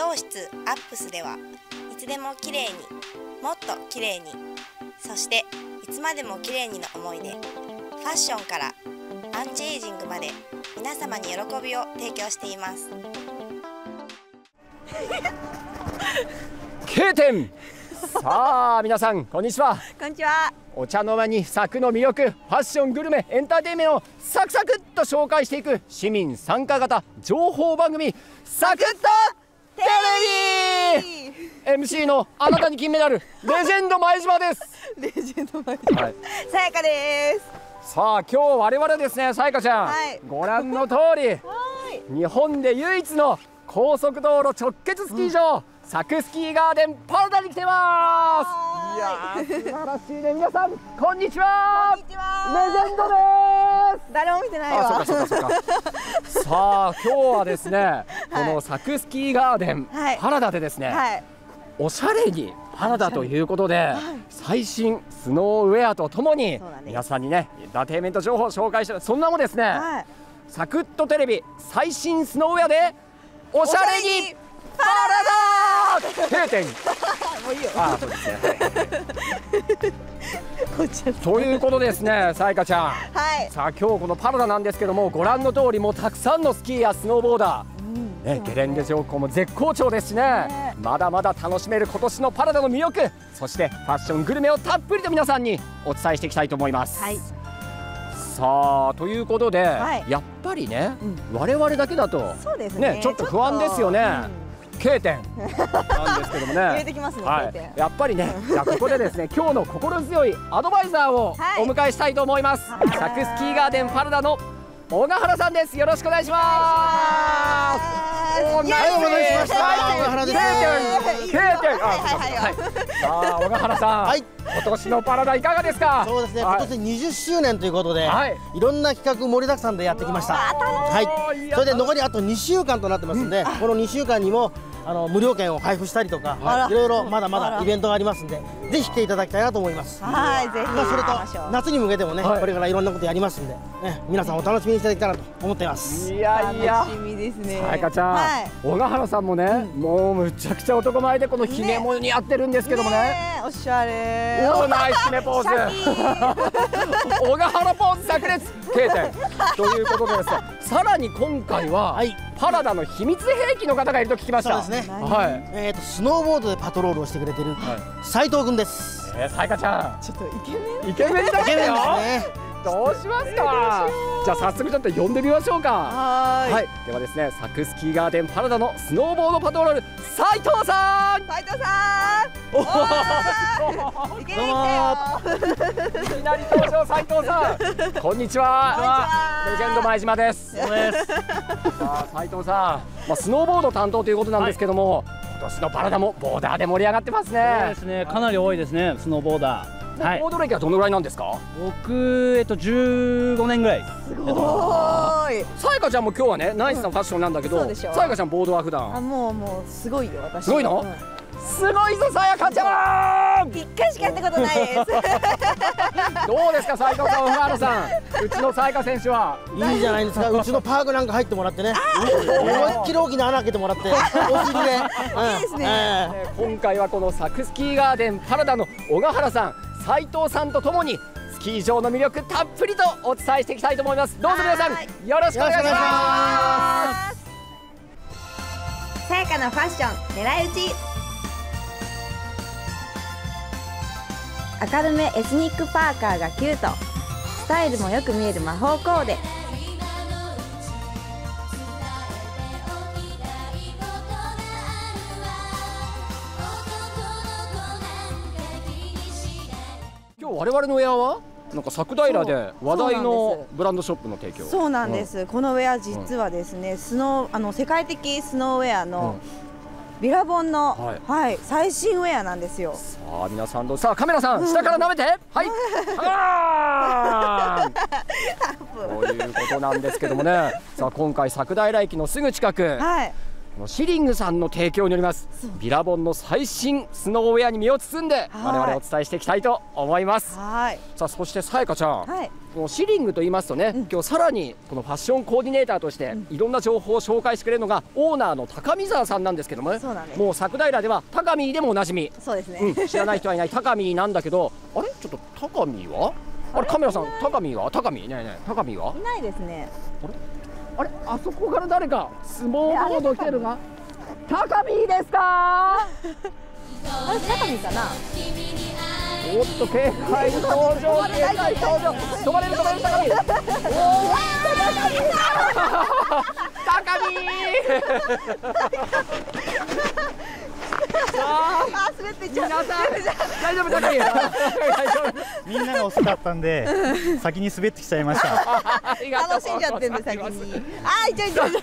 容室アップスではいつでも綺麗に、もっと綺麗に、そしていつまでも綺麗にの思いでファッションからアンチエイジングまで皆様に喜びを提供しています。 K 点さあ皆さんこんにちは。こんにちは。お茶の間に柵の魅力、ファッション、グルメ、エンターテインメントをサクサクっと紹介していく市民参加型情報番組サクッとテレビ MC のあなたに金メダルレジェンド前島です。レジェンド前島、はい、さやかです。さあ今日我々ですね、さやかちゃん、はい、ご覧の通り日本で唯一の高速道路直結スキー場、サクスキーガーデンパラダに来てます。いやー素晴らしいね。皆さんこんにちは。レジェンドです。誰も見てないわ。さあ今日はですね、はい、このサクスキーガーデン、はい、パラダでですね、はい、おしゃれにパラダということで、はい、最新スノーウェアとともに、ね、皆さんにねエンターテインメント情報を紹介して、そんなもですね、はい、サクッとテレビ最新スノーウェアでおしゃれにパラダー K 点もういいよ。あ、そうですね、はい、ということですね、さやかちゃん、はい、さあ今日このパラダなんですけども、ご覧の通りもうたくさんのスキーやスノーボーダー、ね、ゲレンデ乗降も絶好調ですしね、まだまだ楽しめる今年のパラダの魅力、そしてファッション、グルメをたっぷりと皆さんにお伝えしていきたいと思います、はい、さあということで、はい、やっぱりね、うん、我々だけだとそうですね、ね、ちょっと不安ですよね、うん、K 点なんですけどもねやっぱりねじゃあここでですね今日の心強いアドバイザーをお迎えしたいと思います、はい、サクスキーガーデンパラダの小川原さんです。よろしくお願いします。お願いしました。小川原です。さあ小川原さん、今年のパラダいかがですか。そうですね。今年20周年ということで、いろんな企画盛りだくさんでやってきました。はい。それで残りあと2週間となってますんで、この2週間にも無料券を配布したりとか、いろいろまだまだイベントがありますんで、ぜひ来ていただきたいなと思います。はい。ぜひ。それと夏に向けてもね、これからいろんなことやりますんで、皆さんお楽しみにしていただきたいなと思っています。いやいや。楽しみですね。さやかちゃん。小川原さんもね、もうむちゃくちゃ男前でこのひねも似合ってるんですけどもね、おしゃれー、ナイスひねポーズ小川原ポーズ炸裂 K 点ということでですね、さらに今回はパラダの秘密兵器の方がいると聞きました。そうですね、はい、スノーボードでパトロールをしてくれてる斉藤君です。さやかちゃんちょっとイケメンだったよ。どうしますか。じゃあ早速ちょっと呼んでみましょうか。はい、ではですね、サクスキーガーデンパラダのスノーボードパトロール斉藤さん。斉藤さん。おお。いけるよ。いきなり登場斉藤さん。こんにちは。レジェンド前島です。そうです。さあ斉藤さん、まあスノーボード担当ということなんですけども、今年のパラダもボーダーで盛り上がってますね。そうですね。かなり多いですね、スノーボーダー。ボード歴はどのぐらいなんですか。僕15年ぐらい。すごーい。さやかちゃんも今日はねナイスなファッションなんだけど、さやかちゃんボードは普段。あ、もうすごいよ私。すごいの？すごいぞさやかちゃん。一回しかやったことないです。どうですか斉藤さん、小原さん。うちのさやか選手は。いいじゃないですか。うちのパークなんか入ってもらってね。思いっきり大きな穴開けてもらって。お尻で。いいですね。今回はこのサクスキーガーデンパラダの小原さん、斉藤さんとともにスキー場の魅力たっぷりとお伝えしていきたいと思います。どうぞ皆さんよろしくお願いします。さやかのファッション狙い撃ち、明るめエスニックパーカーがキュート、スタイルもよく見える魔法コーデ、我々のウェアはなんか佐久平で話題のブランドショップの提供。そうなんです、うん、このウェア実はですね、うん、世界的スノーウェアの、うん、ビラボンの、はいはい、最新ウェアなんですよ。さあ皆さんどう、さあカメラさん、うん、下から舐めて、はいということなんですけどもね。さあ今回佐久平駅のすぐ近く、はい、このシリングさんの提供によりますビラボンの最新スノーウェアに身を包んで我々お伝えしていきたいと思います。さあそしてさやかちゃん、このシリングと言いますとね、今日さらにこのファッションコーディネーターとしていろんな情報を紹介してくれるのがオーナーの高見沢さんなんですけどもね、もう桜平では高見でもおなじみ、知らない人はいない高見なんだけど、あれちょっと高見はあれカメラさん、高見は高見いないね、高見はいないですね。あれあれ、あそこから誰かスノーボード来てるが、高見ですかあれ高見かな。おっと警戒登場、警戒登場、止まれる止まれる高見あー滑っていっちゃう。皆さん大丈夫高見みんなが遅かったんで先に滑ってきちゃいました。楽しんじゃってんで先に。あーいちゃいちゃいちゃ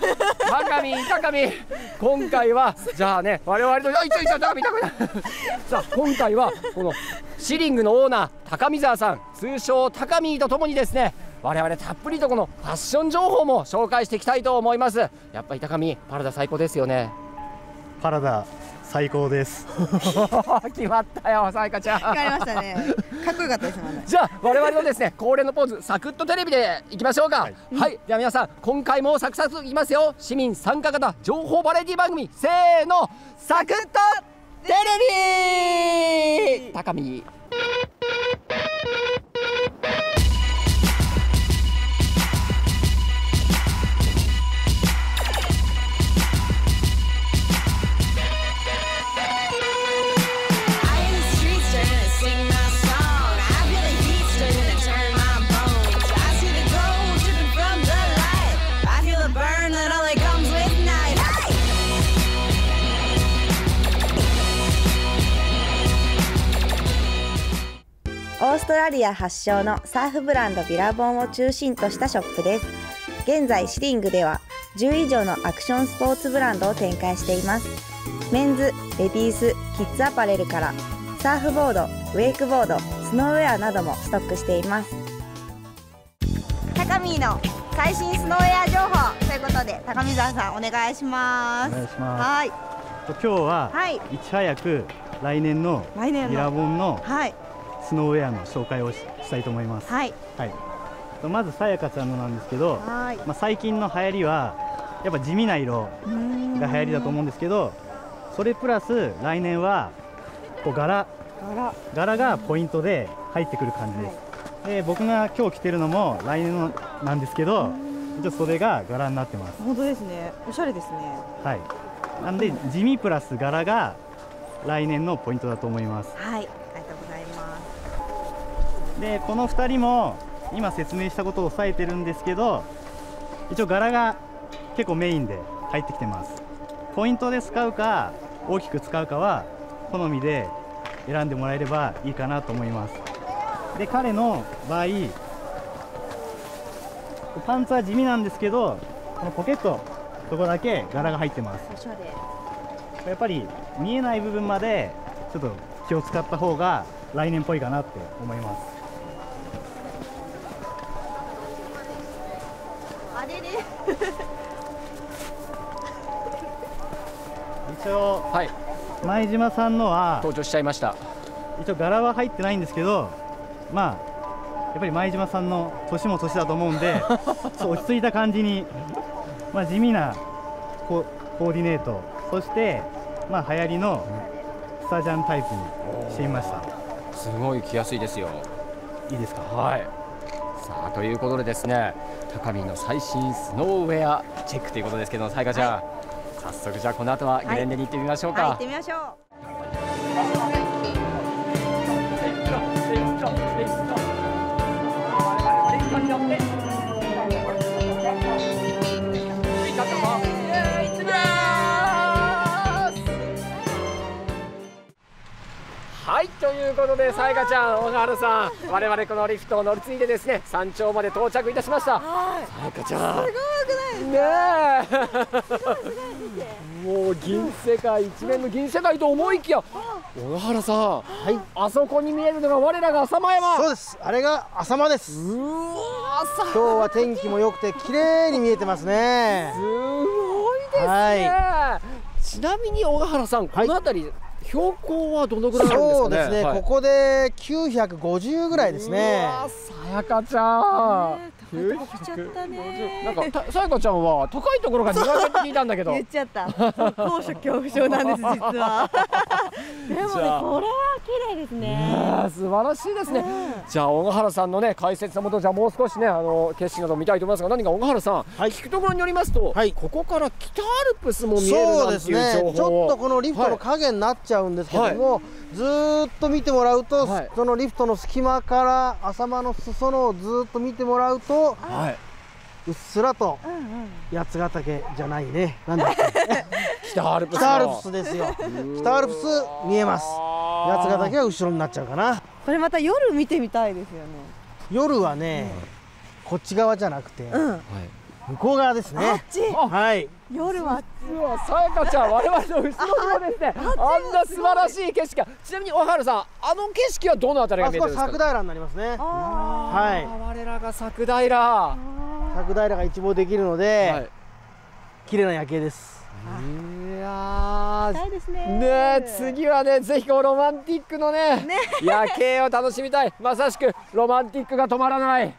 高見高見、今回はじゃあね我々といちゃいちゃ高見高見さあ今回はこのシリングのオーナー高見沢さん通称高見とともにですね、我々たっぷりとこのファッション情報も紹介していきたいと思います。やっぱり高見パラダ最高ですよね。パラダ最高です決まったよさやかちゃん。決まりましたね、かっこよかったです。じゃあ我々のですね恒例のポーズサクッとテレビでいきましょうか。はい、では皆さん今回もサクサクいきますよ。市民参加型情報バラエティ番組、せーのサクッとテレビ。高見オーストラリア発祥のサーフブランドビラボンを中心としたショップです。現在シリングでは10以上のアクションスポーツブランドを展開しています。メンズ、レディース、キッズアパレルからサーフボード、ウェイクボード、スノーウェアなどもストックしています。高見の最新スノーウェア情報ということで高見沢さんお願いします。はい。今日はいち早く来年のビラボンのスノーウェアの紹介をしたいと思います。まずさやかちゃんのなんですけど、まあ最近の流行りはやっぱ地味な色が流行りだと思うんですけど、それプラス来年はこう柄がポイントで入ってくる感じです。で僕が今日着てるのも来年のなんですけど、ちょっと袖が柄になってます。本当ですね。おしゃれですね。はい。なんで地味プラス柄が来年のポイントだと思います。はい。でこの2人も今説明したことを抑えてるんですけど、一応柄が結構メインで入ってきてます。ポイントで使うか大きく使うかは好みで選んでもらえればいいかなと思います。で彼の場合パンツは地味なんですけど、このポケットのとこだけ柄が入ってます。やっぱり見えない部分までちょっと気を使った方が来年っぽいかなって思います。一応、前島さんのは登場しちゃいました。一応柄は入ってないんですけど、まあやっぱり前島さんの年も年だと思うんで落ち着いた感じに、まあ、地味なコーディネート、そして、まあ、流行りのスタジャンタイプにしてみました。すごい着やすいですよ。いいですか。さあということでですね、高見の最新スノーウェアチェックということですけど、さやかちゃん、早速じゃあこの後はゲレンデに行ってみましょうか。行ってみましょう。はいということでさやかちゃん、小原さん、我々このリフトを乗り継いでですね山頂まで到着いたしました。さやかちゃんすごいもう銀世界、一面の銀世界と思いきや、小原さん、あそこに見えるのが我らが浅間山。そうです、あれが浅間です。うわ、今日は天気も良くて綺麗に見えてますね。すごいですね。ちなみに小川原さん、この辺り標高はどのぐらいなんですかね。そうですね、ここで950ぐらいですね。さやかちゃん、なんかさやかちゃんは高いところが苦手って聞いたんだけど。言っちゃった、高所恐怖症なんです実は。でもね、これは綺麗ですね。素晴らしいですね。じゃあ小川原さんのね解説のもと、じゃあもう少しね景色など見たいと思いますが、何か小川原さん、聞くところによりますと、ここから北アルプスも見えるなんていう情報を。ちょっとこのリフトの影になっちゃうんですけども、ずっと見てもらうと、そのリフトの隙間から浅間の裾野をずっと見てもらうと、うっすらと八ヶ岳じゃないね、なんだっけ、北アルプスですよ。北アルプス見えます。八ヶ岳は後ろになっちゃうかな。これまた夜見てみたいですよね。夜はね、こっち側じゃなくて向こう側ですね。あっち、はい。夜はさやかちゃん、我々の後ろにもですね、あんな素晴らしい景色が。ちなみに小原さん、あの景色はどのあたりが見えるんですか。あそこは桜平になりますね。はい。我らが桜平。桜平が一望できるので、綺麗な夜景です。いやね、次はね、ぜひこのロマンティックのね、夜景を楽しみたい。まさしくロマンティックが止まらない。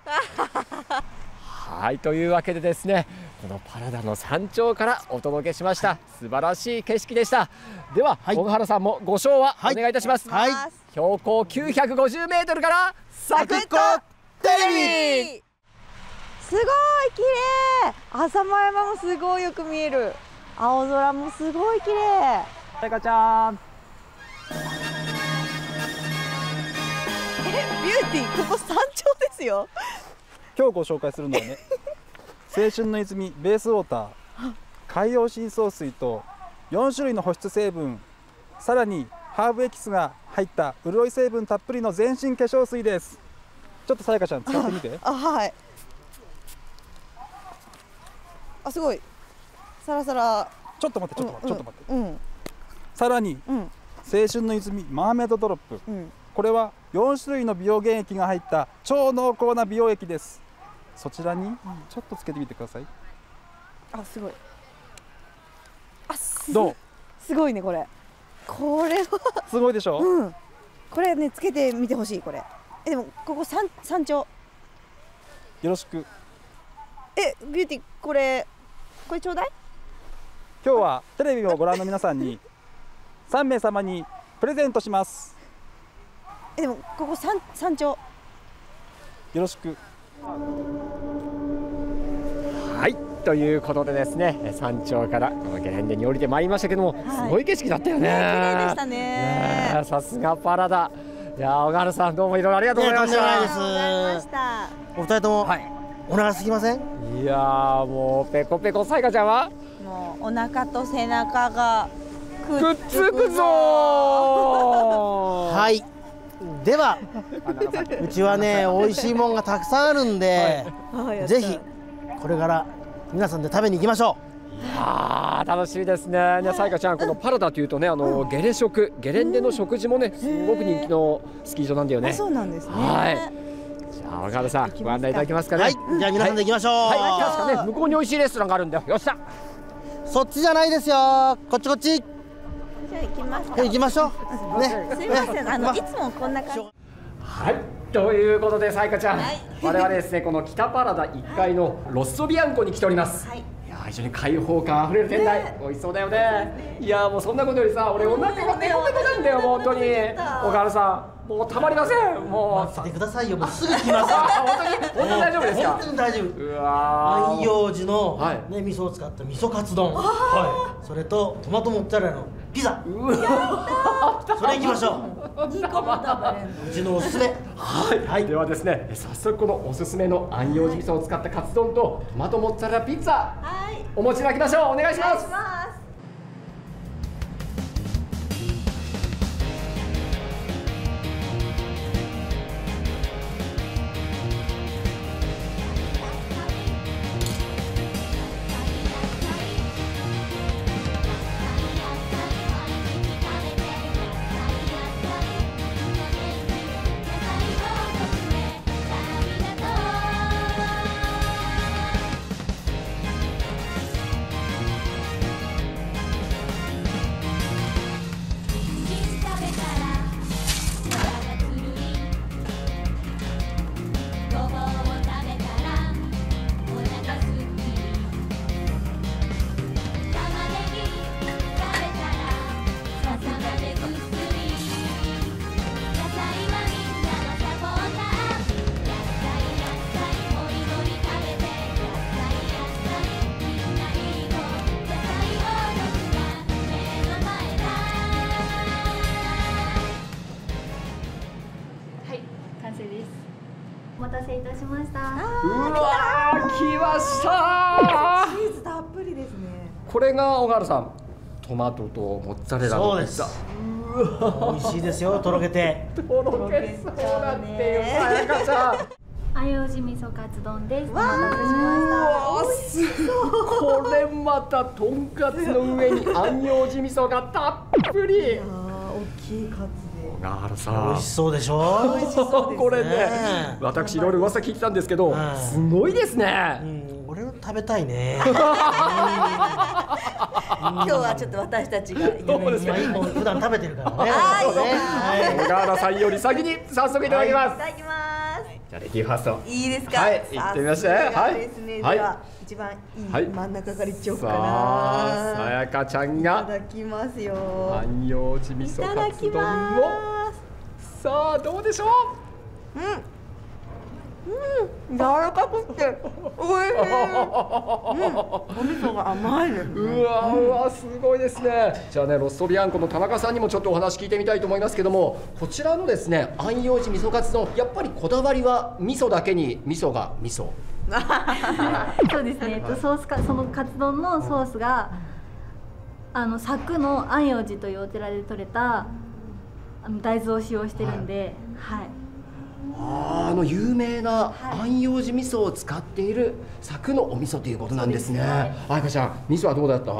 はい、というわけでですね、このパラダの山頂からお届けしました、素晴らしい景色でした。では、小川原さんもご唱和お願いいたします。はい、標高950メートルからサクッとテレビ。すごい綺麗、浅間山もすごいよく見える、青空もすごい綺麗。さやかちゃん、ビューティー、ここ山頂ですよ。今日ご紹介するのはね、青春の泉ベースウォーター、海洋深層水と4種類の保湿成分、さらにハーブエキスが入った潤い成分たっぷりの全身化粧水です。ちょっとさやかちゃん、使ってみて。はい、すごいサラサラ。ちょっと待って、ちょっと待って、さらに、青春の泉マーメイドドロップ、これは4種類の美容原液が入った超濃厚な美容液です。そちらにちょっとつけてみてください。あ、すごい。あ、どう？すごいね、これ。これはすごいでしょ。これね、つけてみてほしい、これ。でもここ山頂。よろしく。ビューティー、これちょうだい。今日はテレビをご覧の皆さんに3名様にプレゼントします。でもここ山頂。よろしく。はい、ということでですね、山頂からこのゲレンデに降りてまいりましたけども、すごい景色だったよね。綺麗でしたね。さすがパラダ。いや、小川さん、どうもいろいろありがとうございました。お二人とも、お腹すきません？いやー、もうペコペコ。さやかちゃんは？もうお腹と背中がくっつくぞ。はい。では、うちはね、美味しいもんがたくさんあるんで、ぜひこれから皆さんで食べに行きましょう。いやー、楽しみですね。さやかちゃん、このパラダというとね、ゲレンデの食事もね、すごく人気のスキー場なんだよね。そうなんですね。はい。じゃあ小川さん、ご案内いただけますかね。はい。じゃあ皆さんで行きましょう。はい。確かね、向こうに美味しいレストランがあるんだよ。よっしゃ。そっちじゃないですよ。こっちこっち。行きましょう。すみません、いつもこんな感じ。はい、ということでさやかちゃん、我々ですね、この北パラダ1階のロッソビアンコに来ております。いや、非常に開放感あふれる店内、美味しそうだよね。いや、もうそんなことよりさ、俺お腹がペコペコなんだよ、本当に。小川さん、もうたまりません。もう待ってくださいよ、もうすぐ来ます。本当に大丈夫ですか。本当に大丈夫。うわ、万葉寺のね、味噌を使った味噌カツ丼。はい。それとトマトモッツァレラのピザ。それ行きましょう。うちのおすすめ。はい。ではですね、早速このおすすめの安養寺味噌を使ったカツ丼とトマトモッツァレラピザ、はい、お持ちいただきましょう。お願いします。これが小原さん、トマトとモッツァレラのピッツァ。美味しいですよ、とろけて。とろけそうだっていうさやかちゃん。あようじ味噌カツ丼です。わあ、すごい。これまたとんかつの上にあようじ味噌がたっぷり。ああ、大きいカツで。小川さん。美味しそうでしょ。美味しそう。これね、私いろいろ噂聞いてたんですけど、すごいですね。これを食べたいね。今日はちょっと私たちが普段食べてるからね。小川さんより先に早速いただきます。いただきます。じゃあレディーファーストいいですか。はい、行ってみましょう。はい、では一番いい真ん中からいっちゃおうかな。さやかちゃんがいただきますよ。あようじ味噌カツ丼を。さあどうでしょう。うん、柔らかくておいしい。お味噌が甘いです。うわすごいですね。じゃあね、ロストビアンコの田中さんにもちょっとお話聞いてみたいと思いますけども、こちらのですね、あようじ味噌カツ丼、やっぱりこだわりは味噌だけに味噌が味噌。そうですね。ソースか、そのカツ丼のソースが佐久のあようじというお寺で採れた大豆を使用してるんで、はい。有名なあようじ味噌を使っている佐久のお味噌ということなんですね。あやかちゃん、味噌はどうだった？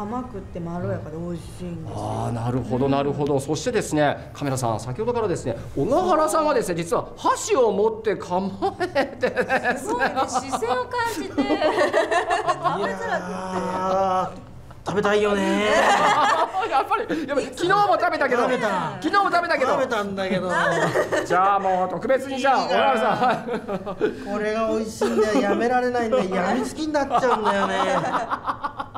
甘くってまろやかで美味しいんですよ。なるほどなるほど。そしてですね、カメラさん、先ほどからですね、小川原さんがですね、実は箸を持って構えてですね。すごいね、視線を感じて。食べづらくて。食べたいよね。やっぱり、昨日も食べたけど、食べたんだけど。じゃあもう特別に、じゃあ小原さん、これが美味しいんだよ。やめられないんだよ。やみつきになっちゃうんだよね。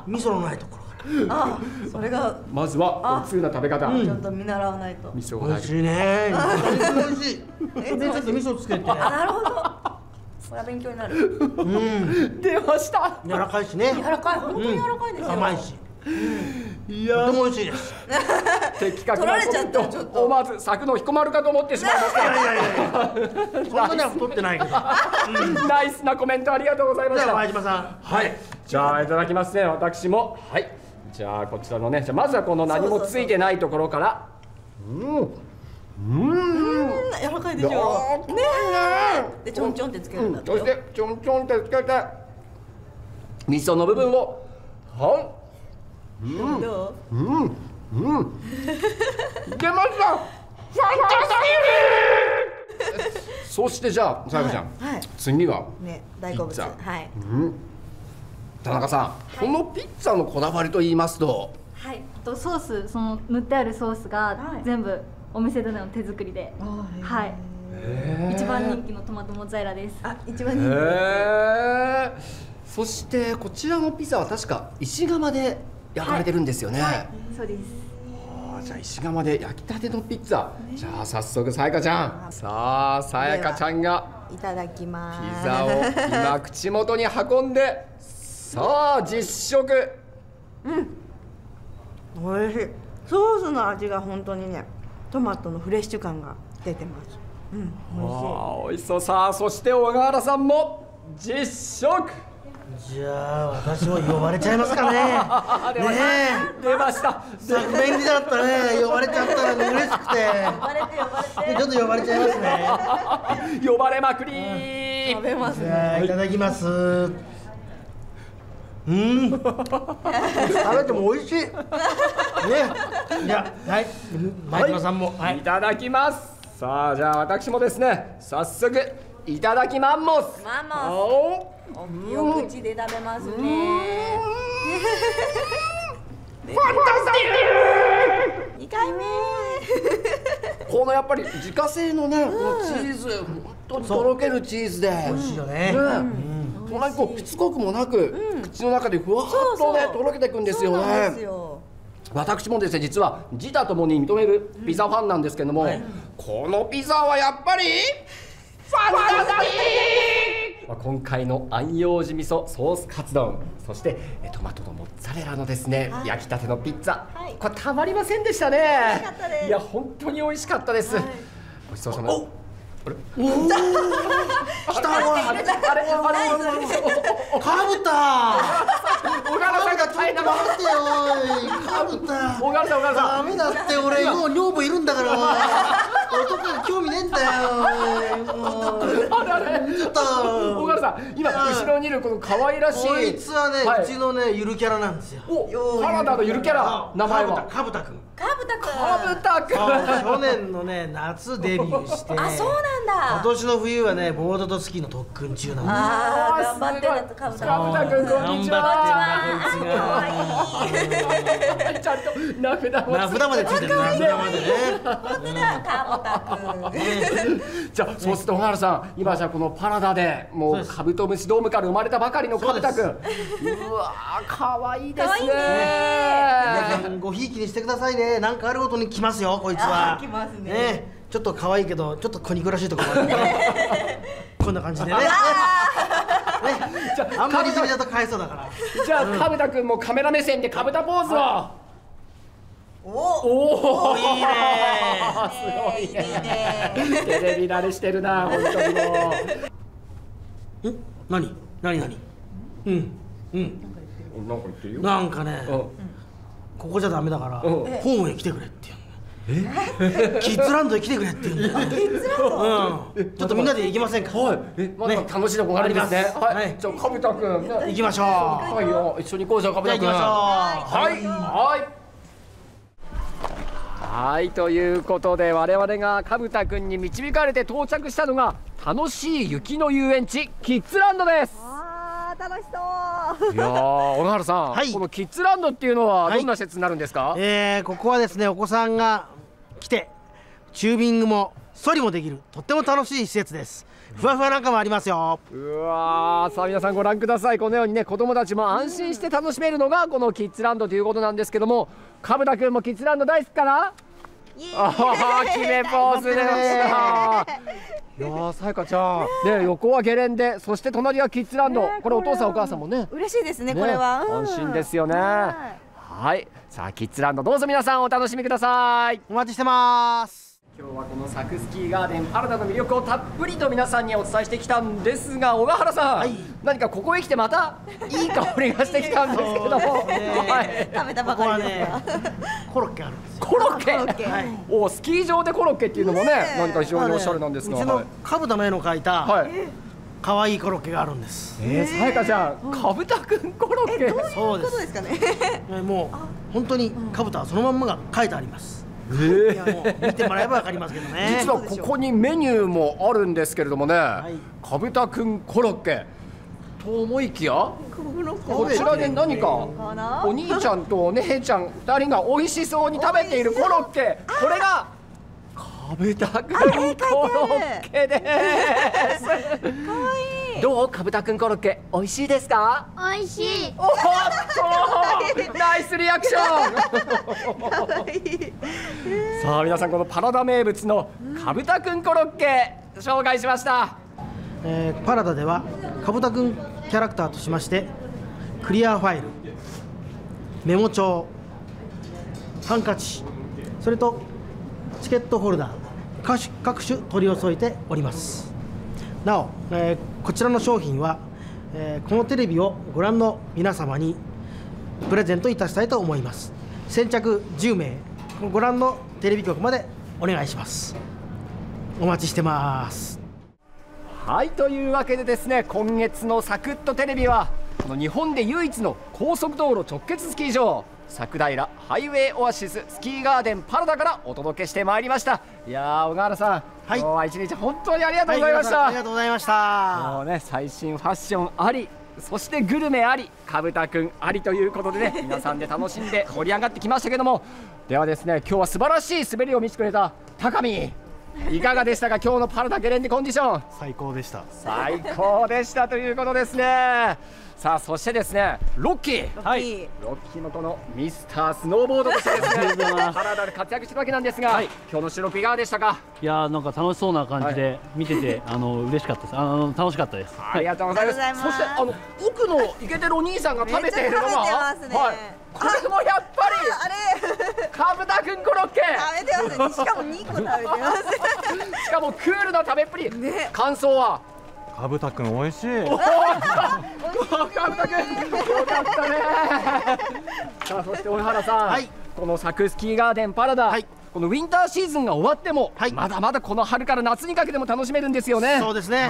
味噌のないところから。あ、それがまずは普通な食べ方。ちょっと見習わないと。味噌が美味しいね。美味しい。ちょっと味噌つけて。なるほど。これは勉強になる。出ました。柔らかいしね。柔らかい、本当に柔らかいですよ。甘いし。いや、とても美味しいです。的確なことちょっと思わず柵の引っ込まるかと思ってしまいました。そんなに太ってないけど。ナイスなコメントありがとうございました。前島さん。はい。じゃあいただきますね。私も。はい。じゃあこちらのね、じゃまずはこの何もついてないところから。柔らかいでしょ。ねえ。でちょんちょんってつけるんだって。そしてちょんちょんってつけて味噌の部分をはい。出ました。そしてじゃあさやかちゃん、次はピッツァ。田中さん、このピッツァのこだわりと言いますと、はい。ソース、その塗ってあるソースが全部お店での手作りで、はい。一番人気のトマトモッツァレラです。あ、一番人気。そしてこちらのピザは確か石窯で。焼かれてるんですよね。そうです。じゃあ石窯で焼きたてのピッツァ。じゃあ早速さやかちゃん。さあさやかちゃんがいただきます。ピザを今口元に運んで、さあ実食。美味しい。ソースの味が本当にね、トマトのフレッシュ感が出てます。美味しそう。さあそして小川原さんも実食。じゃあ私も呼ばれちゃいますかね。ねえ、出ました。便利だったね。呼ばれちゃったら嬉しくて。ちょっと呼ばれちゃいますね。呼ばれまくり。食べますね。いただきます。食べても美味しい。ね。じゃあはい。前島さんもいただきます。さあじゃあ私もですね、早速いただきマンモス。マンモス。お口で食べますね。ファンタスティック！ 2 回目。このやっぱり自家製のね、チーズ、本当にとろけるチーズで美味しいよね。そんなにこうしつこくもなく口の中でふわっとねとろけていくんですよね。私もですね、実は自他ともに認めるピザファンなんですけども、このピザはやっぱりファンタスティック！今回のあようじ味噌ソースカツ丼、そしてトマトのモッツァレラのですね、焼きたてのピッツァ、これたまりませんでしたね。いや本当に美味しかったです。ごちそうさま。あれ？来た。あれあれ。かぶった。小川さんが耐えながら。待ってよーい、かぶった。小川さん、小川さん。ダメだって、俺もう女房いるんだから。男に興味ねえんだよ。あれあれ。ちょっと。小川さん、今後ろにいるこの可愛らしい。こいつはね、うちのね、ゆるキャラなんですよ。お、原田のゆるキャラ。名前は。かぶたくん。去年のね夏デビューして、あ、そうなんだ。今年の冬はねボードとスキーの特訓中なんです。ああ、頑張ってる。カブタ君、こんにちは。ちゃんと名札も名札までついてる。名札までね。本当だ、カブタ君。じゃあそうすると小原さん、今じゃこのパラダでもうカブトムシドームから生まれたばかりのカブタ君。うわー、可愛いですね。ごひいきにしてくださいね。なんかあるごとに来ますよ、こいつは。来ますね。ちょっと可愛いけど、ちょっと小憎らしいところがあるから。こんな感じでね。あんまりいじめだとかわいそうだから。じゃあ、かぶたくんもカメラ目線でかぶたポーズを。おお、いいね。すごいね。テレビ慣れしてるな、本当にもう。ん、何、何、何。うん、うん。なんか言ってるよ。なんかね。ここじゃダメだからホームへ来てくれって言うんだ。え？キッズランドへ来てくれって言うんだ。キッズランド。うん。ちょっとみんなで行きませんか？はい。まだ楽しいとこがありますね。はい。じゃあかぶたくん行きましょう。はいよ、一緒に行こう。じゃあかぶたくん行きましょう。はいはいはい。ということで我々がかぶたくんに導かれて到着したのが楽しい雪の遊園地キッズランドです。楽しそう。いやー、小原さん、はい、このキッズランドっていうのはどんな施設になるんですか？はい。ここはですね、お子さんが来てチュービングもソリもできるとっても楽しい施設です。ふわふわなんかもありますよ。うわー、さあ皆さんご覧ください。このようにね、子供たちも安心して楽しめるのがこのキッズランドということなんですけども、かぶたくんもキッズランド大好きかな？決めポーズでした。いや、さやかちゃんね、横はゲレンデ、そして隣はキッズランド。これお父さんお母さんもね嬉しいですね。これは安心ですよね。はい。さあキッズランド、どうぞ皆さんお楽しみください。お待ちしてます。今日はこのサクスキーガーデンパラダの魅力をたっぷりと皆さんにお伝えしてきたんですが、小原さん、何かここへ来てまたいい香りがしてきたんですけども、食べたばかりですがコロッケあるんですよ。コロッケ。お、スキー場でコロッケっていうのもね、何か非常におしゃれなんですが、うちのかぶたの絵の描いた可愛いコロッケがあるんです。さやかちゃん、かぶたくんコロッケ、どういうことですかね？もう本当にかぶたはそのまんまが書いてあります。見てもらえばわかりますけどね。実はここにメニューもあるんですけれどもね、かぶたくんコロッケと思いきや、こちらで何かお兄ちゃんとお姉ちゃん2人が美味しそうに食べているコロッケ、これがかぶたくんコロッケです。かわいい。どう、かぶたくんコロッケ美味しいですか？美味しい。おっと、ナイスリアクション。さあ皆さん、このパラダ名物のかぶたくんコロッケ紹介しました。パラダではかぶたくんキャラクターとしまして、クリアファイル、メモ帳、ハンカチ、それとチケットホルダー、各種取り除いております。なお、こちらの商品は、このテレビをご覧の皆様にプレゼントいたしたいと思います。先着10名、ご覧のテレビ局までお願いします。お待ちしてます。はい。というわけでですね、今月のサクッとテレビは、この日本で唯一の高速道路直結スキー場、桜平ハイウェイオアシススキーガーデンパラダからお届けしてまいりました。いやー、小川さん、今日は一日本当にありがとうございました。ありがとうございました。もうね、最新ファッションあり、そしてグルメあり、かぶたくんありということでね、皆さんで楽しんで盛り上がってきましたけども、ではですね、今日は素晴らしい滑りを見せてくれた高見、いかがでしたか？今日のパラダゲレンデコンディション。最高でした。最高でしたということですね。さあ、そしてですね、ロッキー、ロッキーもこのミスタースノーボードとしてですね、パラダで活躍してるわけなんですが、はい、今日の収録いかがでしたか？いやー、なんか楽しそうな感じで見てて、はい、嬉しかったです。楽しかったです。ありがとうございます。そして奥のイケてるお兄さんが食べているのが、はい、これもやっぱりかぶたくんコロッケ食べてますね。しかも2個食べてます。しかもクールな食べっぷり。感想は？かぶたくん、おいしい。さあ、そして、小原さん、この佐久スキーガーデンパラダ、このウィンターシーズンが終わっても、まだまだこの春から夏にかけても楽しめるんですよね。そうですね。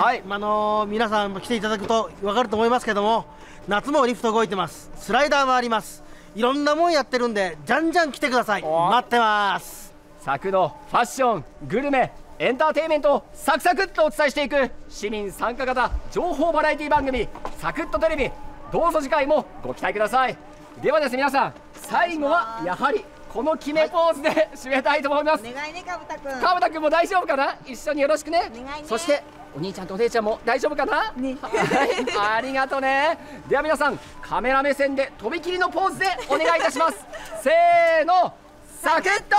皆さん来ていただくと分かると思いますけども、夏もリフト動いてます。スライダーもあります。いろんなもんやってるんで、じゃんじゃん来てください。待ってます。佐久のファッション、グルメ、エンターテインメントをサクサクっとお伝えしていく市民参加型情報バラエティ番組サクッとテレビ、どうぞ次回もご期待ください。ではですね、皆さん最後はやはりこの決めポーズで、締めたいと思います。お願いね、かぶたくん。かぶたくんも大丈夫かな、一緒によろしくね。お願いね。そしてお兄ちゃんとお姉ちゃんも大丈夫かな、ね、はい、ありがとうね。では皆さん、カメラ目線でとびきりのポーズでお願いいたします。せーの、サクッと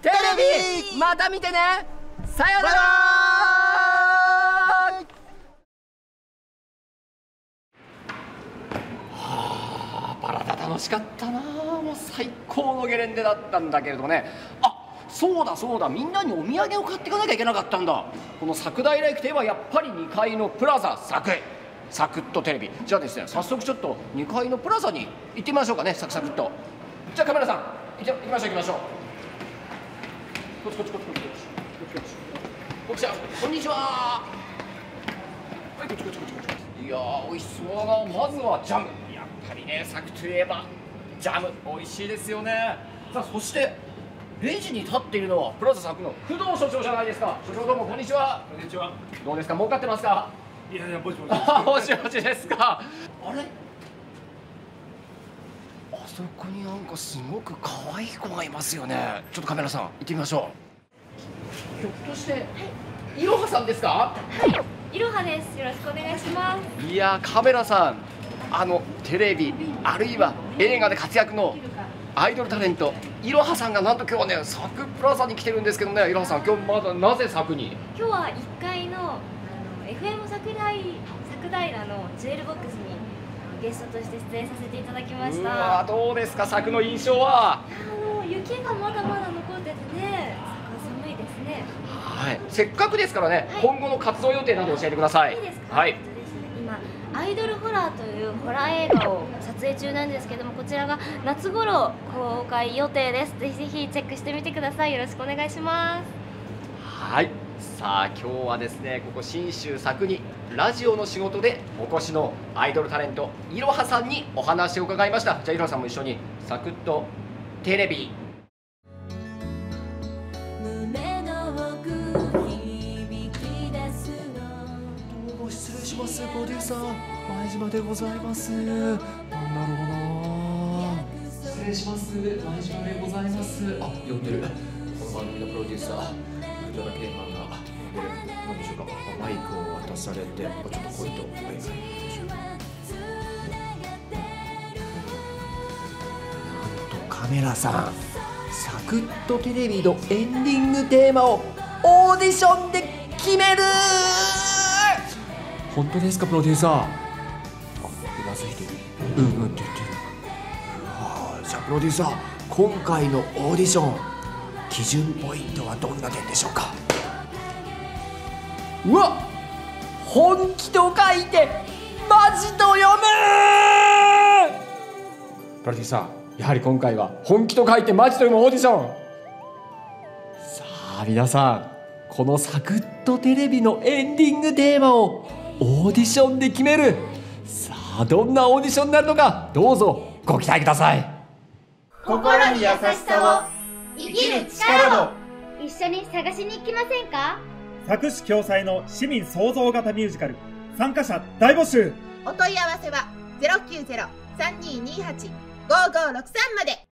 テレビ、また見てね。さよなら。はあ、パラダ楽しかったな。もう最高のゲレンデだったんだけれどもね。あ、そうだそうだ、みんなにお土産を買っていかなきゃいけなかったんだ。この佐久平駅といえばやっぱり2階のプラザ佐久サクッとテレビ。じゃあですね、早速ちょっと2階のプラザに行ってみましょうかね。サクサクっと。じゃあカメラさん、行きましょう。こっち。僕ちゃん、こんにちは。いやー、美味しそうな。まずはジャム。やっぱりね、佐久といえばジャム、美味しいですよね。さあ、そしてレジに立っているのはプラザ佐久の工藤所長じゃないですか。所長、どうもこんにちは。こんにちは。どうですか、儲かってますか。いやいや、ぼちぼちですか。あれ、あそこになんかすごく可愛い子がいますよね。ちょっとカメラさん、行ってみましょう。ひょっとして、いろはさんですか。はい、いろはです。よろしくお願いします。いやー、カメラさん、テレビ、あるいは映画で活躍のアイドルタレント、いろはさんがなんと今日はね、佐久プラザに来てるんですけどね、いろはさん、今日まだなぜ佐久に。今日は1階の、FM 佐久平のジュエルボックスにゲストとして出演させていただきました。どうですか、佐久の印象は。雪がまだまだ残っててね。はい、せっかくですからね、今後の活動予定など教えてください。はい。今アイドルホラーというホラー映画を撮影中なんですけども、こちらが夏頃公開予定です。ぜひぜひチェックしてみてください。よろしくお願いします。はい。さあ、今日はですね、ここ信州佐久にラジオの仕事でお越しのアイドルタレントいろはさんにお話を伺いました。じゃあいろはさんも一緒にサクッとテレビ。プロデューサー前島でございます。なんだろうな。失礼します。前島でございます。あ、呼んでる。この番組のプロデューサー、宇多田圭吾が何でしょうか。マイクを渡されて、ちょっと来いと。なんとカメラさん、サクッとテレビのエンディングテーマをオーディションで決める。本当ですか、プロデューサー。あ、うなずいてる。うんうんって言ってる。うわー、じゃあプロデューサー、今回のオーディション基準ポイントはどんな点でしょうか。うわ、本気と書いてマジと読む。プロデューサー、やはり今回は本気と書いてマジと読むオーディション。さあ皆さん、このサクッとテレビのエンディングテーマをオーディションで決める。さあ、どんなオーディションになるのか、どうぞご期待ください。心に優しさを、生きる力を一緒に探しに行きませんか。佐久市共催の市民創造型ミュージカル、参加者大募集。お問い合わせは090-3228-5563まで。